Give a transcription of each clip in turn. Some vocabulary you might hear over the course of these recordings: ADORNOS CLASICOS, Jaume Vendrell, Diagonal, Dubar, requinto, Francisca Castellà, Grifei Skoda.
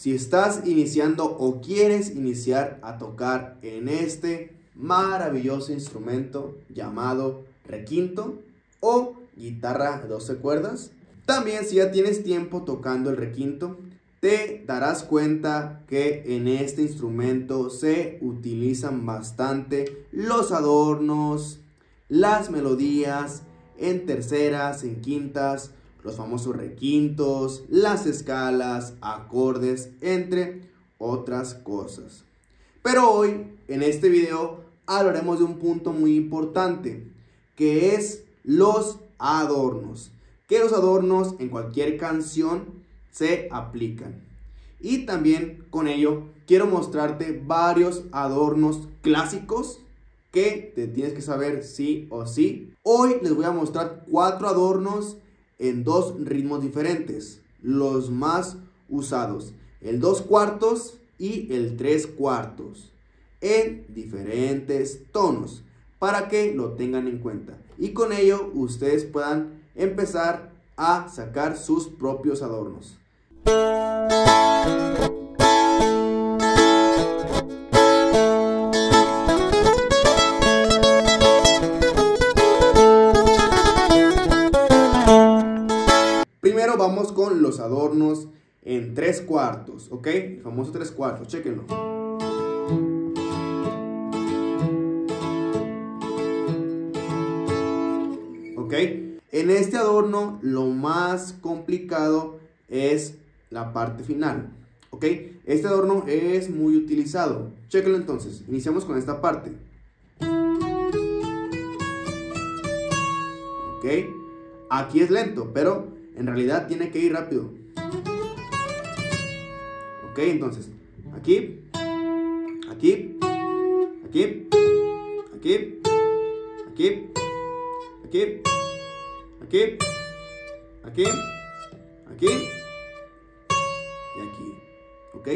Si estás iniciando o quieres iniciar a tocar en este maravilloso instrumento llamado requinto o guitarra de 12 cuerdas, también si ya tienes tiempo tocando el requinto, te darás cuenta que en este instrumento se utilizan bastante los adornos, las melodías en terceras, en quintas, los famosos requintos, las escalas, acordes, entre otras cosas. Pero hoy, en este video, hablaremos de un punto muy importante, que es los adornos. Que los adornos en cualquier canción se aplican. Y también con ello quiero mostrarte varios adornos clásicos que te tienes que saber sí o sí. Hoy les voy a mostrar 4 adornos en 2 ritmos diferentes, los más usados, el 2/4 y el 3/4, en diferentes tonos, para que lo tengan en cuenta, y con ello ustedes puedan empezar a sacar sus propios adornos. Primero vamos con los adornos en 3/4, ¿ok? El famoso 3/4, chéquenlo. ¿Ok? En este adorno lo más complicado es la parte final, ¿ok? Este adorno es muy utilizado, chéquenlo entonces. Iniciamos con esta parte. ¿Ok? Aquí es lento, pero en realidad tiene que ir rápido. Ok, entonces, aquí, aquí, aquí, aquí, aquí, aquí, aquí, aquí, aquí, y aquí. Ok,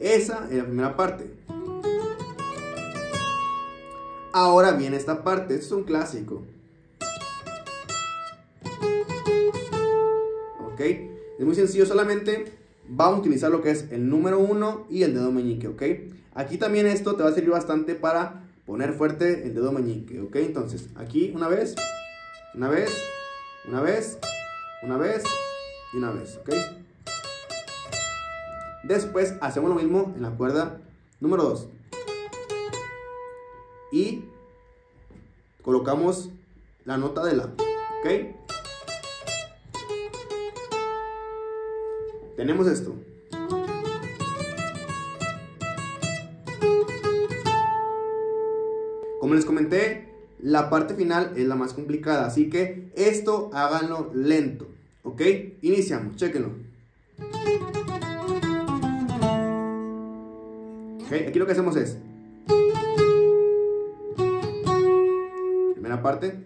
esa es la primera parte. Ahora viene esta parte, esto es un clásico. ¿Ok? Es muy sencillo, solamente vamos a utilizar lo que es el número 1 y el dedo meñique, ¿ok? Aquí también esto te va a servir bastante para poner fuerte el dedo meñique, ¿ok? Entonces, aquí una vez, una vez, una vez, una vez y una vez, ¿ok? Después hacemos lo mismo en la cuerda número 2. Y colocamos la nota de la, ¿ok? Tenemos esto. Como les comenté, la parte final es la más complicada, así que esto háganlo lento, ¿ok? Iniciamos, chéquenlo. Ok, aquí lo que hacemos es primera parte.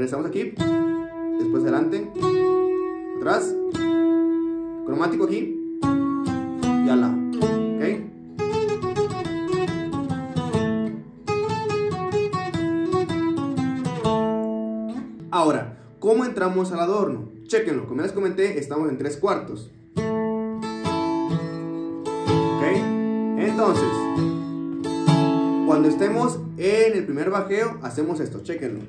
Regresamos aquí, después adelante, atrás, cromático aquí y ala, ¿ok? Ahora, ¿cómo entramos al adorno? Chéquenlo, como les comenté, estamos en 3/4, ¿ok? Entonces, cuando estemos en el primer bajeo, hacemos esto, chéquenlo.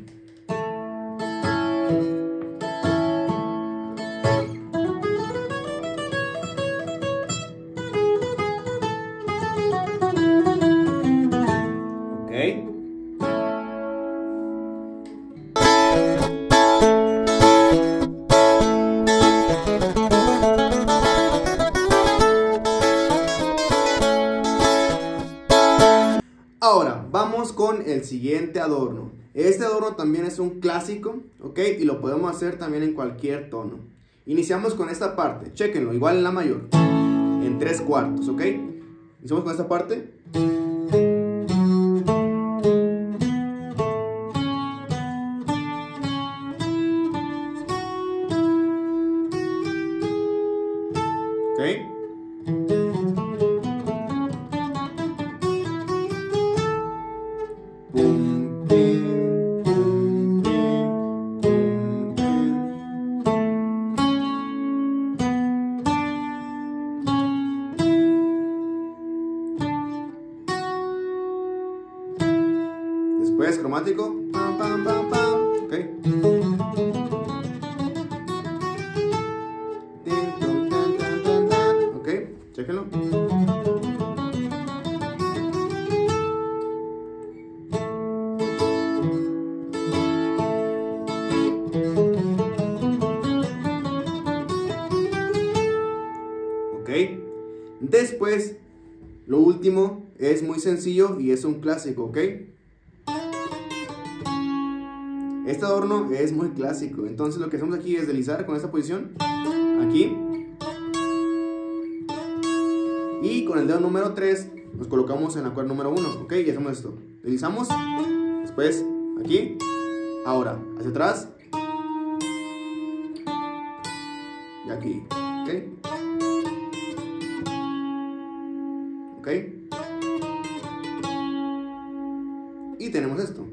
Con el siguiente adorno. Este adorno también es un clásico, ¿ok? Y lo podemos hacer también en cualquier tono. Iniciamos con esta parte, chéquenlo, igual en la mayor, en 3/4, ¿ok? Iniciamos con esta parte. ¿Ok? Después cromático, pam, pam, pam, pam, ok. Chéquenlo. Ok. Después, lo último es muy sencillo y es un clásico, ok. Este adorno es muy clásico. Entonces lo que hacemos aquí es deslizar con esta posición. Aquí. Y con el dedo número 3 nos colocamos en la cuerda número 1, ok, y hacemos esto. Deslizamos, después aquí, ahora hacia atrás y aquí, ok. Ok. Y tenemos esto.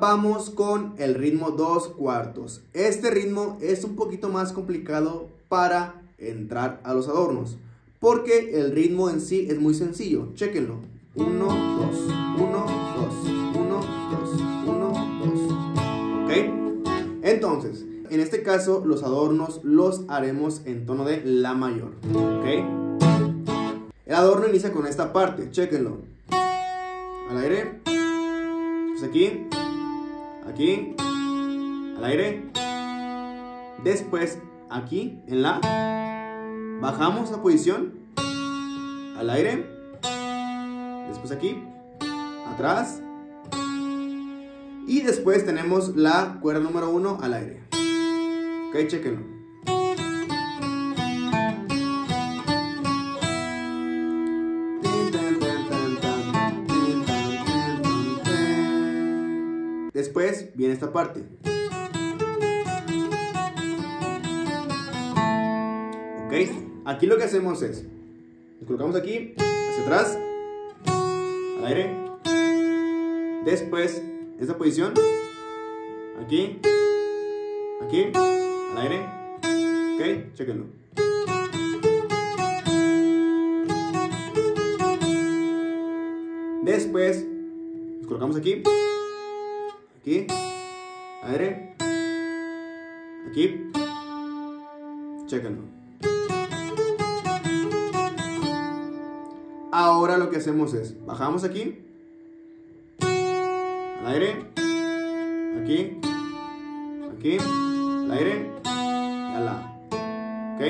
Vamos con el ritmo 2/4. Este ritmo es un poquito más complicado para entrar a los adornos, porque el ritmo en sí es muy sencillo. Chéquenlo. 1, 2, 1, 2, 1, 2, 1, 2. ¿Ok? Entonces, en este caso, los adornos los haremos en tono de la mayor. ¿Ok? El adorno inicia con esta parte. Chéquenlo. Al aire. Pues aquí. Aquí, al aire. Después, aquí, en la. Bajamos la posición. Al aire. Después aquí. Atrás. Y después tenemos la cuerda número 1 al aire. Ok, chequenlo. Después viene esta parte. Ok, aquí lo que hacemos es nos colocamos aquí, hacia atrás, al aire. Después, esta posición. Aquí, aquí, al aire. Ok, chéquenlo. Después, nos colocamos aquí. Aquí, aire, aquí, chéquenlo. Ahora lo que hacemos es, bajamos aquí, al aire, aquí, aquí, al aire, y al lado, ok.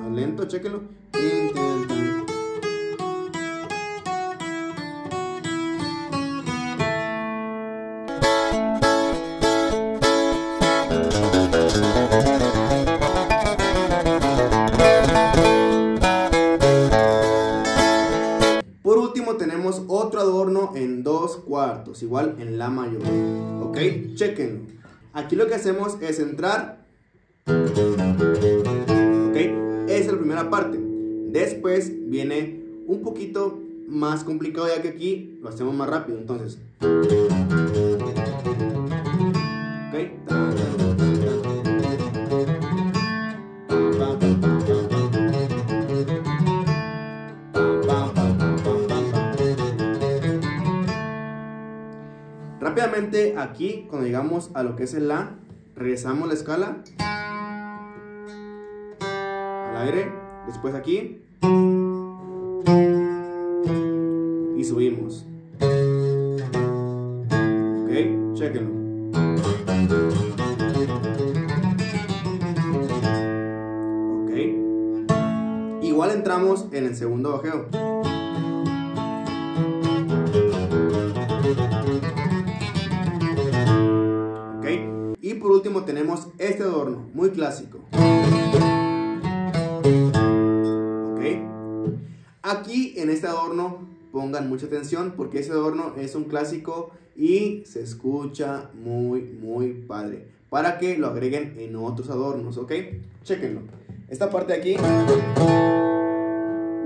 Más lento, chéquenlo. Por último tenemos otro adorno en 2/4, igual en la mayor. Ok, chequenlo. Aquí lo que hacemos es entrar. Ok, esa es la primera parte. Después viene un poquito más complicado, ya que aquí lo hacemos más rápido. Entonces, rápidamente aquí, cuando llegamos a lo que es el la, regresamos la escala al aire, después aquí y subimos. Ok, chequenlo. Ok, igual entramos en el segundo bajeo. este adorno, muy clásico. ¿Ok? Aquí en este adorno pongan mucha atención porque este adorno es un clásico y se escucha muy padre. Para que lo agreguen en otros adornos, ¿ok? Chequenlo. Esta parte de aquí,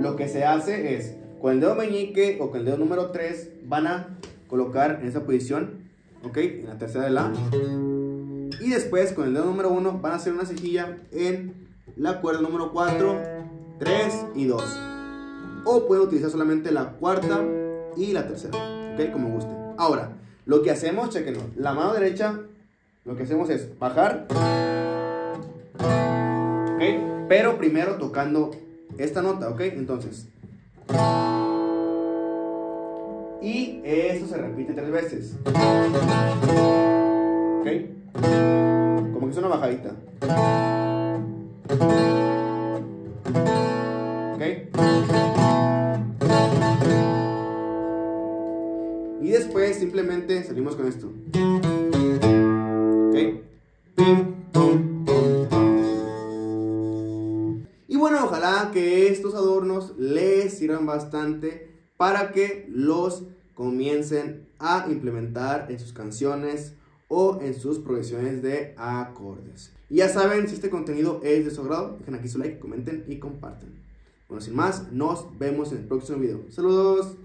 lo que se hace es, con el dedo meñique o con el dedo número 3, van a colocar en esa posición, ¿ok? En la tercera de la. Y después, con el dedo número 1, van a hacer una cejilla en la cuerda número 4, 3 y 2. O pueden utilizar solamente la cuarta y la tercera, ¿ok? Como gusten. Ahora, lo que hacemos, chequenlo, la mano derecha, lo que hacemos es bajar, ¿ok? Pero primero tocando esta nota, ¿ok? Entonces, y eso se repite 3 veces, ¿ok? Como que es una bajadita, ¿ok? Y después simplemente salimos con esto. Y bueno, ojalá que estos adornos les sirvan bastante para que los comiencen a implementar en sus canciones o en sus progresiones de acordes. Y ya saben, si este contenido es de su agrado, dejen aquí su like, comenten y compartan. Bueno, sin más, nos vemos en el próximo video. Saludos.